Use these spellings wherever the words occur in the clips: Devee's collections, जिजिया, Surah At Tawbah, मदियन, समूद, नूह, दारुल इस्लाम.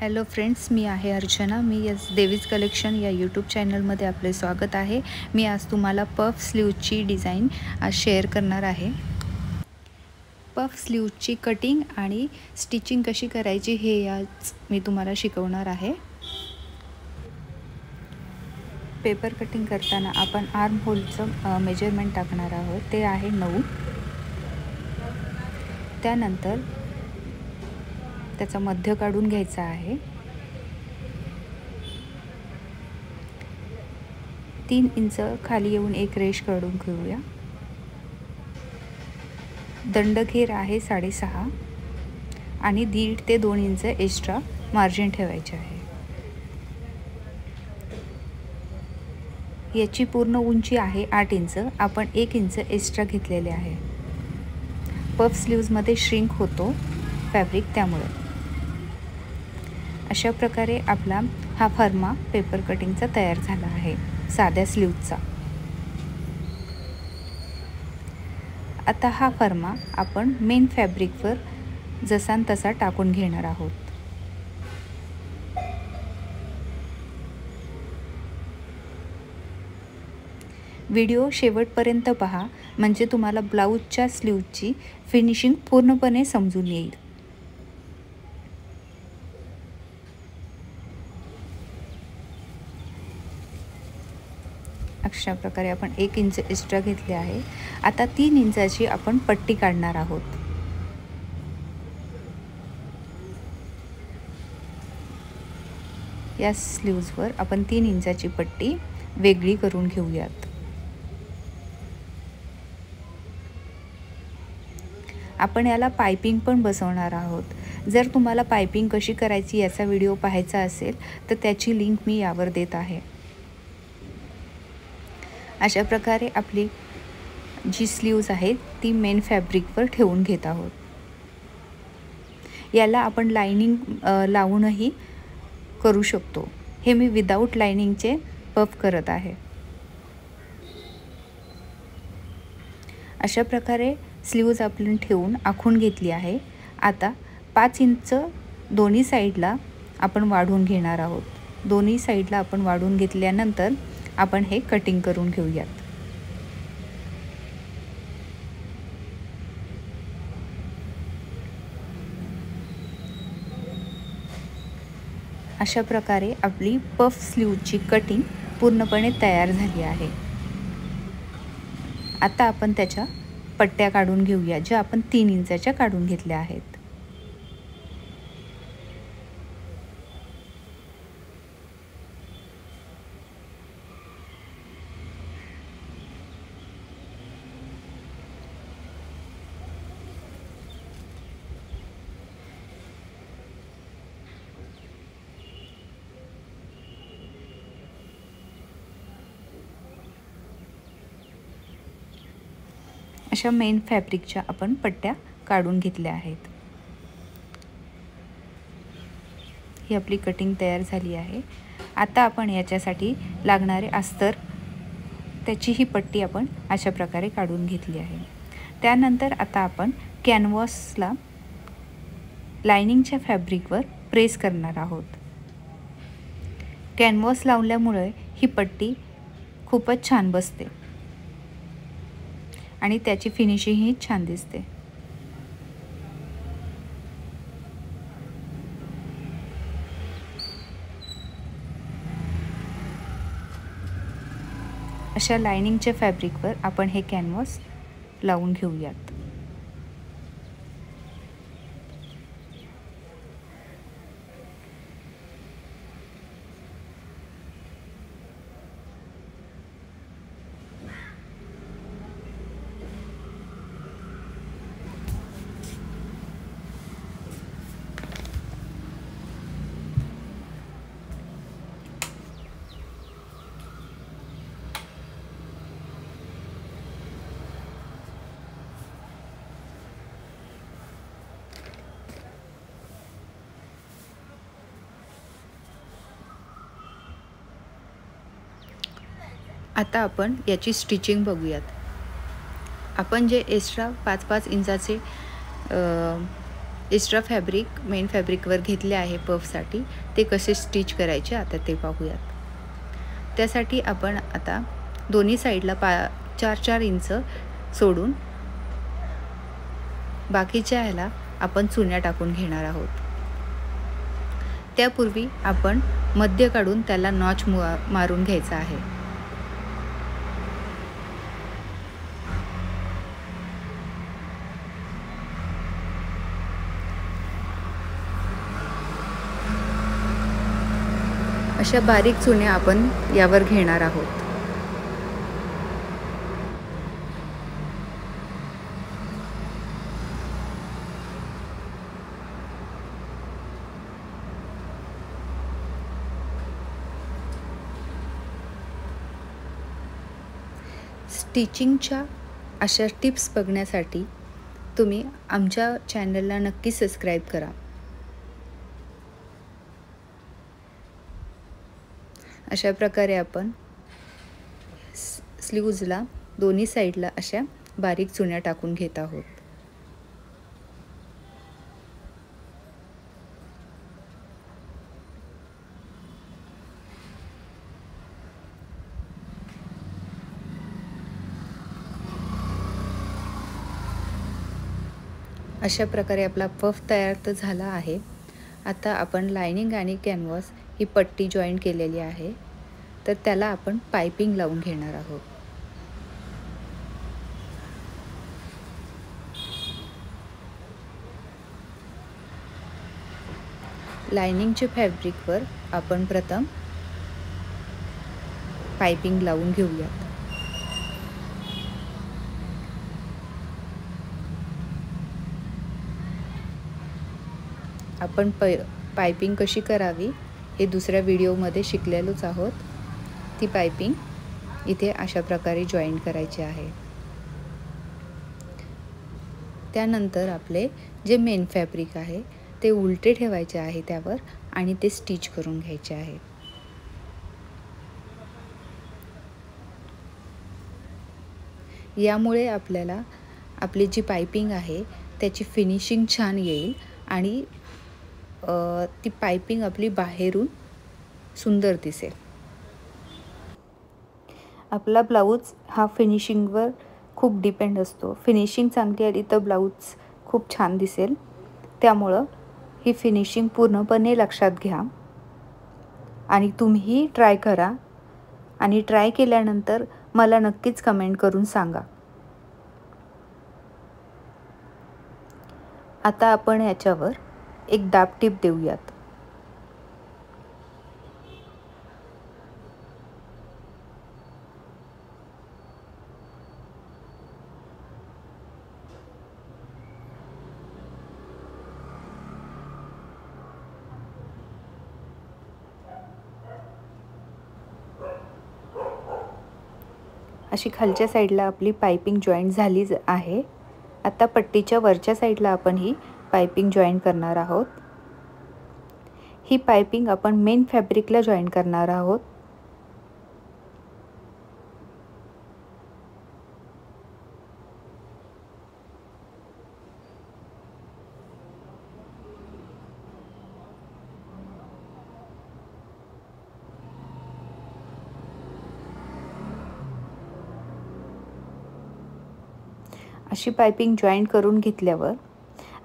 Hello friends, मी आहे अर्चना. मी यस देवीज कलेक्शन या यूट्यूब चॅनलमध्ये आपले स्वागत आहे. मी आज तुम्हाला पफ स्लीवची डिझाईन शेअर करणार आहे. पफ स्लीवची कटिंग आणि स्टिचिंग कशी करायची हे आज मी तुम्हाला शिकवणार आहे. पेपर कटिंग करताना आपण आर्म होलचं मेजरमेंट टाकणार आहोत, ते आहे 9. त्यानंतर त्याचा मध्य काढून घ्यायचा आहे. 3 इंच खाली येऊन एक रेष काढून घेऊया. दंडघेर आहे 6.5 आणि 1.5 ते 2 इंच एक्स्ट्रा मार्जिन ठेवायचे आहे. याची पूर्ण उंची आहे 8 इंच. आपण 1 इंच एक्स्ट्रा घेतलेले आहे. पफ स्लीव्समध्ये श्रिंक होतो फॅब्रिक, त्यामुळे अशा प्रकारे आपला हा फर्मा पेपर कटिंगचा तयार झाला आहे, साध्या स्लीवचा. आता हा फर्मा आपण मेन फॅब्रिकवर जसा तसा टाकून घेणार आहोत. व्हिडिओ शेवटपर्यंत पहा म्हणजे तुम्हाला ब्लाऊजच्या स्लीवची फिनिशिंग पूर्णपणे समजून येईल. अशा प्रकारे आपण 1 इंच एक्स्ट्रा घेतले आहे. आता 3 इंचाची आपण पट्टी काढणार आहोत. या स्लीव्सवर आपण 3 इंचाची पट्टी वेगळी करून घेऊयात. आपण याला पायपिंग पण बसवणार आहोत. जर तुम्हाला पायपिंग कशी करायची याचा व्हिडिओ पाहायचा असेल तर त्याची लिंक मी यावर देत आहे. अशा प्रकारे आपली जी स्लीव्स आहेत ती मेन फॅब्रिकवर ठेवून घेत आहोत. याला आपण लाइनिंग लावूनही करू शकतो. हे मी विदाउट लाइनिंगचे पफ करत आहे. अशा प्रकारे स्लीव्स आपण ठेवून आखून घेतली आहे. आता 5 इंच दोन्ही साईडला आपण वाढून घेणार आहोत. दोन्ही साईडला आपण वाढून घेतल्यानंतर आपण हे कटिंग करून घेऊयात. अशा प्रकारे आपली पफ स्लीवची कटिंग पूर्णपणे तयार झाली आहे. आता आपण त्याच्या पट्ट्या काढून घेऊया, ज्या आपण 3 इंचाच्या काढून घेतल्या आहेत. अशा मेन फॅब्रिकच्या आपण पट्ट्या काढून घेतल्या आहेत. ही आपली कटिंग तयार झाली आहे. आता आपण याच्यासाठी लागणारे अस्तर, त्याची ही पट्टी आपण अशा प्रकारे काढून घेतली आहे. त्यानंतर आता आपण कॅनव्हासला लायनिंगच्या फॅब्रिकवर प्रेस करणार आहोत. कॅनव्हास लावल्यामुळे ही पट्टी खूपच छान बसते आणि त्याची फिनिशिंगही छान दिसते. अशा लाइनिंगच्या फॅब्रिकवर आपण हे कॅनव्हास लावून घेऊयात. आता आपण याची स्टिचिंग बघूयात. आपण जे एक्स्ट्रा 5-5 इंचाचे एक्स्ट्रा फॅब्रिक मेन फॅब्रिकवर घेतले आहे पफसाठी, ते कसे स्टिच करायचे आता ते पाहूयात। त्यासाठी आपण आता दोन्ही साईडला 4-4 इंच सोडून बाकीच्या ह्याला आपण चुन्या टाकून घेणार आहोत। त्यापूर्वी आपण मध्य काढून त्याला नॉच मारून घ्यायचा आहे। अशा बारीक चुन्या आपण यावर घेणार आहोत। स्टिचिंगच्या अशा टिप्स बघण्यासाठी तुम्ही आमच्या चॅनलला नक्की सबस्क्राईब करा। अशा प्रकारे आपण स्लीव्जला दोन्ही साईडला अशा बारीक चुन्या टाकून घेत आहोत। अशा प्रकारे आपला पफ तयार तर झाला आहे। आता आपण लाइनिंग आणि कॅनव्हास ही पट्टी जॉईन केलेली आहे, तर त्याला आपण पाइपिंग लावून घेणार आहोत। लाइनिंगच्या फॅब्रिकवर आपण प्रथम पाइपिंग लावून घेऊयात। आपण पाइपिंग कशी करावी हे दुसऱ्या व्हिडिओमध्ये शिकलेलोच आहोत। ती पाइपिंग इथे अशा प्रकारे जॉईन करायची आहे। त्यानंतर आपले जे मेन फॅब्रिक आहे ते उलटे ठेवायचे आहे त्यावर आणि ते स्टिच करून घ्यायचे आहे। यामुळे आपल्याला आपली जी पाइपिंग आहे त्याची फिनिशिंग छान येईल आणि ती पाइपिंग आपली बाहेरून सुंदर दिसेल। आपला ब्लाऊज हा फिनिशिंगवर खूप डिपेंड असतो। फिनिशिंग चांगली आली तर ब्लाऊज खूप छान दिसेल। त्यामुळं ही फिनिशिंग पूर्णपणे लक्षात घ्या आणि तुम्ही ट्राय करा आणि ट्राय केल्यानंतर मला नक्कीच कमेंट करून सांगा। आता आपण याच्यावर एक दाब टिप देऊयात। अशी खालच्या साईडला आपली पाइपिंग जॉईंट झाली आहे। आता पट्टीच्या वरच्या साईडला आपण ही पाइपिंग जॉईन करणार आहोत। ही पाइपिंग आपण मेन फॅब्रिकला जॉईन करणार आहोत। अशी पाइपिंग जॉईन करून घेतल्यावर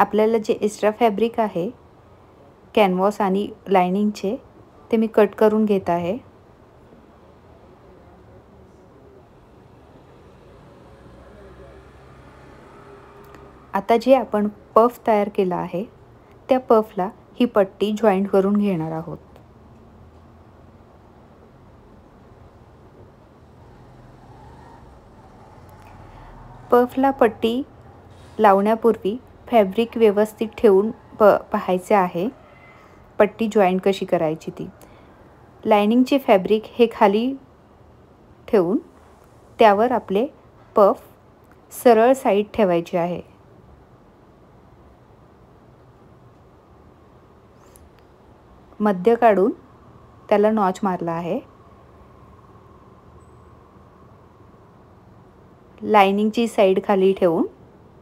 आपल्याला जे एक्स्ट्रा फॅब्रिक आहे कॅनव्हास आणि लाइनिंगचे ते मी कट करून घेत आहे। आता जे आपण पफ तयार केला आहे त्या पफला ही पट्टी जॉईंट करून घेणार आहोत। पफला पट्टी लावण्यापूर्वी फॅब्रिक व्यवस्थित ठेवून पाहायचे आहे पट्टी जॉईंट कशी करायची ती। लायनिंगचे फॅब्रिक हे खाली ठेवून त्यावर आपले पफ सरळ साईड ठेवायचे आहे। मध्य काढून त्याला नॉच मारला आहे। लायनिंगची साईड खाली ठेवून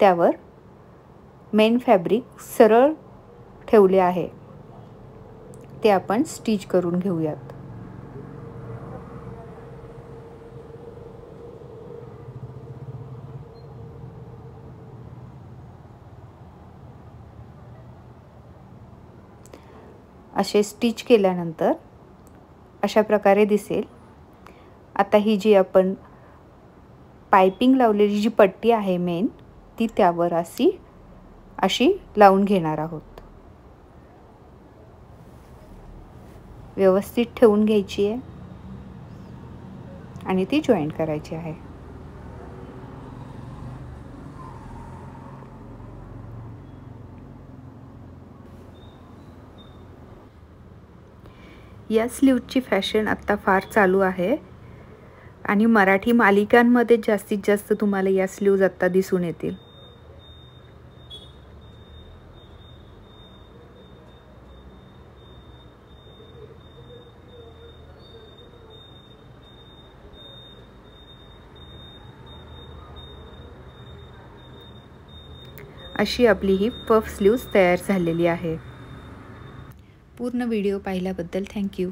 त्यावर मेन फॅब्रिक सरळ ठेवले आहे ते आपण स्टिच करून घेऊयात। असे स्टिच केल्यानंतर अशा प्रकारे दिसेल। आता ही जी आपण पाइपिंग लावलेली जी पट्टी आहे मेन ती त्यावर अशी लावून घेणार आहोत। व्यवस्थित ठेवून घ्यायची आहे आणि ती जॉईन करायची आहे। या स्लीवची फॅशन आता फार चालू आहे आणि मराठी मालिकांमध्ये जास्तीत जास्त तुम्हाला या स्लीव्ज आता दिसून येतील। अशी आपली ही पफ स्लीव्ज तयार झालेली आहे। पूर्ण व्हिडिओ पाहिल्याबद्दल थँक्यू।